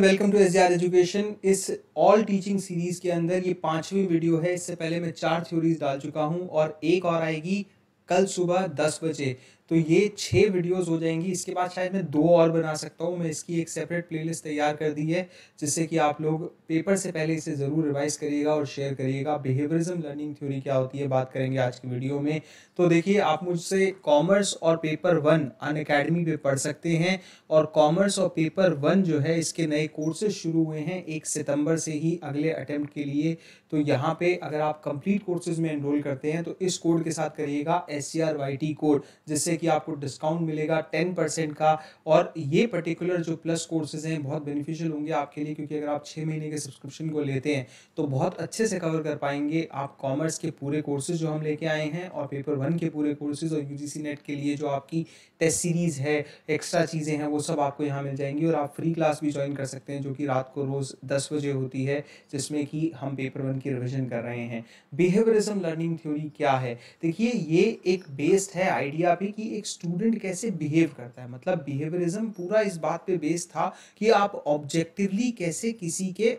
Welcome to SGR education. इस all teaching series के अंदर ये 5वीं वीडियो है। इससे पहले मैं 4 थ्योरीज डाल चुका हूँ और एक और आएगी कल सुबह 10 बजे, तो ये 6 वीडियोस हो जाएंगी। इसके बाद शायद मैं 2 और बना सकता हूँ। मैं इसकी एक सेपरेट प्लेलिस्ट तैयार कर दी है जिससे कि आप लोग पेपर से पहले इसे ज़रूर रिवाइज करिएगा और शेयर करिएगा। बिहेवियरिज्म लर्निंग थ्योरी क्या होती है, बात करेंगे आज की वीडियो में। तो देखिए, आप मुझसे कॉमर्स और पेपर 1 अनअकैडमी पे पढ़ सकते हैं। और कॉमर्स और पेपर 1 जो है, इसके नए कोर्सेज शुरू हुए हैं 1 सितंबर से ही अगले अटैम्प्ट के लिए। तो यहाँ पे अगर आप कंप्लीट कोर्सेज में एनरोल करते हैं तो इस कोड के साथ करिएगा SCRYT कोड, जिससे कि आपको डिस्काउंट मिलेगा 10% का। और ये पर्टिकुलर जो प्लस कोर्सेज हैं बहुत बेनिफिशियल होंगे आपके लिए, क्योंकि अगर आप 6 महीने के सब्सक्रिप्शन को लेते हैं तो बहुत अच्छे से कवर कर पाएंगे आप कॉमर्स के पूरे कोर्सेज जो हम लेके आए हैं और पेपर 1 के पूरे कोर्सेज और UGC NET के लिए जो आपकी टेस्ट सीरीज है, एक्स्ट्रा चीज़ें हैं, वो सब आपको यहाँ मिल जाएंगी। और आप फ्री क्लास भी ज्वाइन कर सकते हैं जो कि रात को रोज़ 10 बजे होती है, जिसमें कि हम पेपर 1 की रिविजन कर रहे हैं। बिहेवियरिज्म लर्निंग थ्योरी क्या है? देखिए, ये एक बेस्ड है आइडिया पे कि एक स्टूडेंट कैसे बिहेव करता है। मतलब बिहेवियरिज्म पूरा इस बात पे बेस्ड था कि आप ऑब्जेक्टिवली कैसे किसी के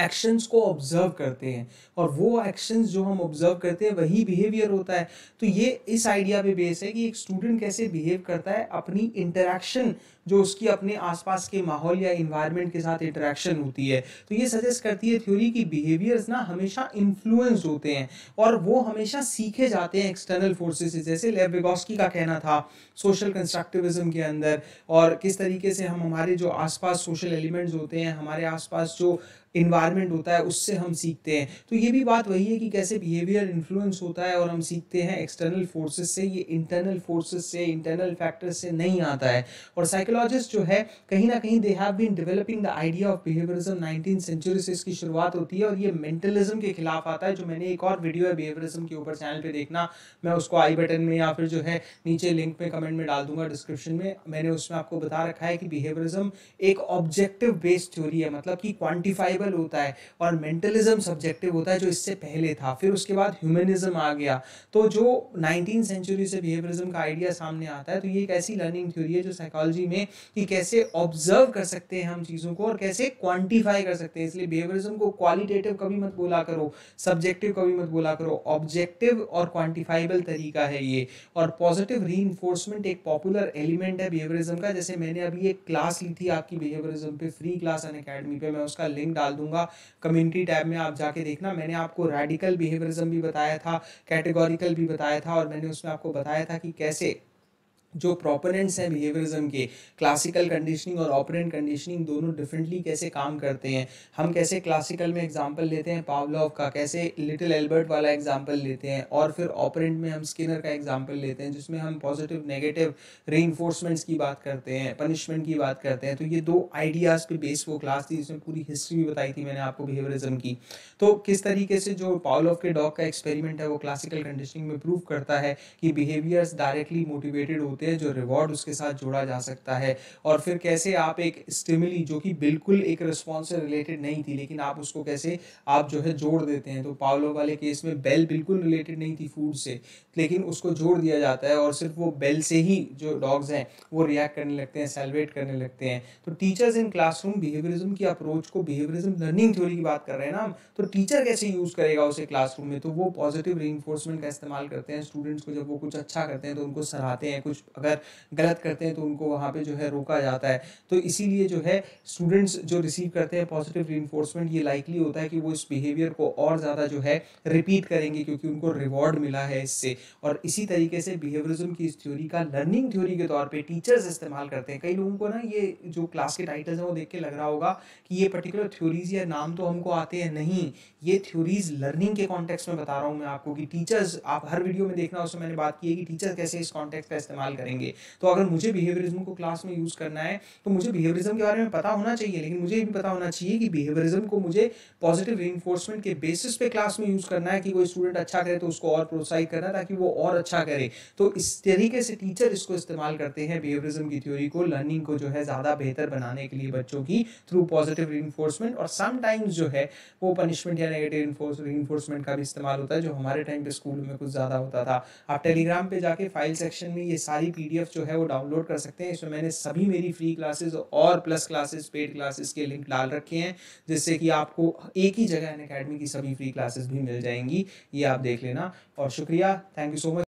एक्शंस को ऑब्जर्व करते हैं, और वो एक्शंस जो हम ऑब्जर्व करते हैं वही बिहेवियर होता है। तो ये इस आइडिया पे बेस है कि एक स्टूडेंट कैसे बिहेव करता है, अपनी इंटरेक्शन जो उसकी अपने आसपास के माहौल या इन्वायरमेंट के साथ इंटरेक्शन होती है। तो ये सजेस्ट करती है थ्योरी कि बिहेवियर्स ना हमेशा इन्फ्लुएंस होते हैं और वो हमेशा सीखे जाते हैं एक्सटर्नल फोर्सेस से। जैसे लेव विगोत्स्की का कहना था सोशल कंस्ट्रक्टिविज्म के अंदर, और किस तरीके से हम हमारे जो आसपास सोशल एलिमेंट्स होते हैं, हमारे आसपास जो इन्वायरमेंट होता है, उससे हम सीखते हैं। तो ये भी बात वही है कि कैसे बिहेवियर इन्फ्लुएंस होता है और हम सीखते हैं एक्सटर्नल फोर्सेस से। ये इंटरनल फोर्सेस से, इंटरनल फैक्टर्स से नहीं आता है। और साइकोलॉजिस्ट जो है, कहीं ना कहीं they have been developing the idea of behaviourism 19वीं सेंचुरी से इसकी शुरुआत होती है। और ये मेंटलिज्म के खिलाफ आता है, जो मैंने एक और वीडियो है बिहेवियरिज्म के ऊपर चैनल पर देखना, मैं उसको आई बटन में या फिर जो है नीचे लिंक में कमेंट में डाल दूंगा डिस्क्रिप्शन में। मैंने उसमें आपको बता रखा है कि बिहेवियरिज्म एक ऑब्जेक्टिव बेस्ड थ्योरी है, मतलब कि क्वान्टिफाइबल होता है, और मेंटलिज्म सब्जेक्टिव होता है जो इससे पहले था। फिर उसके बाद ह्यूमनिज्म आ गया। तो जो 19 सेंचुरी से बिहेवियरिज्म का आइडिया सामने आता है, तो ये एक ऐसी लर्निंग थ्योरी है जो साइकोलॉजी में कि कैसे ऑब्जर्व कर सकते हैं हम चीज़ों को और कैसे क्वांटिफाई कर सकते हैं। इसलिए बिहेवियरिज्म को क्वालिटेटिव कभी मत बोला करो, सब्जेक्टिव कभी मत बोला करो, ऑब्जेक्टिव और क्वांटिफाइबल तरीका है ये। और पॉजिटिव रीइंफोर्समेंट एक पॉपुलर एलिमेंट है बिहेवियरिज्म का। जैसे मैंने अभी एक क्लास ली थी आपकी बिहेवियरिज्म पे, फ्री क्लास अनअकैडमी पे, मैं उसका लिंक डाल दूंगा कम्युनिटी टैब में, आप जाके देखना। मैंने आपको रैडिकल बिहेवियरिज्म भी बताया था, कैटेगोरिकल भी बताया था, और मैंने उसमें आपको बताया था कि कैसे जो प्रोपोनेंट्स हैं बिहेवियरिज्म के, क्लासिकल कंडीशनिंग और ऑपरेंट कंडीशनिंग, दोनों डिफरेंटली कैसे काम करते हैं। हम कैसे क्लासिकल में एग्जांपल लेते हैं पावलोव का, कैसे लिटिल एल्बर्ट वाला एग्जांपल लेते हैं, और फिर ऑपरेंट में हम स्किनर का एग्जांपल लेते हैं, जिसमें हम पॉजिटिव नेगेटिव रीइंफोर्समेंट्स की बात करते हैं, पनिशमेंट की बात करते हैं। तो ये 2 आइडियाज़ पे बेस्ड वो क्लास थी, जिसमें पूरी हिस्ट्री भी बताई थी मैंने आपको बिहेवियरिज्म की। तो किस तरीके से जो पावलोव के डॉग का एक्सपेरिमेंट है, वो क्लासिकल कंडीशनिंग में प्रूव करता है कि बिहेवियर्स डायरेक्टली मोटिवेटेड होते हैं, जो रिवॉर्ड उसके साथ जोड़ा जा सकता है। और फिर कैसे आप एक स्टिमुली जो कि बिल्कुल एक रिस्पॉन्स से रिलेटेड नहीं थी, लेकिन आप उसको कैसे आप जो है जोड़ देते हैं। तो पावलो वाले केस में बेल बिल्कुल रिलेटेड नहीं थी फूड से, लेकिन उसको जोड़ दिया जाता है और सिर्फ वो बेल से ही जो डॉग्स हैं वो रिएक्ट करने लगते हैं, सेलिब्रेट करने लगते हैं। तो टीचर्स इन क्लासरूम बिहेवियरिज्म की अप्रोच को, बिहेवियरिज्म लर्निंग थ्योरी की बात कर रहे हैं ना हम, तो टीचर कैसे यूज़ करेगा उसे क्लासरूम में। तो वो पॉजिटिव रीइंफोर्समेंट का इस्तेमाल करते हैं। स्टूडेंट्स को जब वो कुछ अच्छा करते हैं तो उनको सराहते हैं, कुछ अगर गलत करते हैं तो उनको वहाँ पे जो है रोका जाता है। तो इसीलिए जो है स्टूडेंट्स जो रिसीव करते हैं पॉजिटिव रीइंफोर्समेंट, ये लाइकली होता है कि वो इस बिहेवियर को और ज़्यादा जो है रिपीट करेंगे, क्योंकि उनको रिवॉर्ड मिला है इससे। और इसी तरीके से बिहेवियरिज्म की इस थ्योरी का लर्निंग थ्योरी के तौर पर टीचर्स इस्तेमाल करते हैं। कई लोगों को ना ये जो क्लास के टाइटल्स हैं वो देख के लग रहा होगा कि ये पर्टिकुलर थ्योरीज या नाम तो हमको आते हैं नहीं, ये थ्योरीज लर्निंग के कॉन्टेक्स्ट में बता रहा हूँ मैं आपको कि टीचर्स, आप हर वीडियो में देखना, उसमें मैंने बात की है कि टीचर कैसे इस कॉन्टेक्स्ट का इस्तेमाल करेंगे। तो अगर मुझे बिहेवियरिज्म को क्लास में यूज़ करना है तो मुझे बिहेवियरिज्म के बारे में पता होना चाहिए, लेकिन मुझे ये भी पता होना चाहिए कि बिहेवियरिज्म को मुझे पॉजिटिव रीइंफोर्समेंट के बेसिस पे क्लास में यूज़ करना है कि कोई स्टूडेंट अच्छा करे तो उसको और प्रोत्साहित करना ताकि वो और अच्छा करे। तो इस तरीके से टीचर इसको इस्तेमाल करते हैं बिहेवियरिज्म की थ्योरी को, लर्निंग को जो है ज़्यादा बेहतर बनाने के लिए बच्चों की, थ्रू पॉजिटिव रीइंफोर्समेंट। और समटाइम्स जो है वो पनिशमेंट या नेगेटिव रीइंफोर्समेंट का भी इस्तेमाल होता है, जो हमारे टाइम पर स्कूल में कुछ ज़्यादा होता था। आप टेलीग्राम पर जाके फाइल सेक्शन में ये सारी पीडीएफ जो है वो डाउनलोड कर सकते हैं। इसमें मैंने सभी मेरी फ्री क्लासेस और प्लस क्लासेस, पेड क्लासेस के लिंक डाल रखे हैं, जिससे कि आपको एक ही जगह अनअकैडमी की सभी फ्री क्लासेस भी मिल जाएंगी। ये आप देख लेना। और शुक्रिया, थैंक यू सो मच।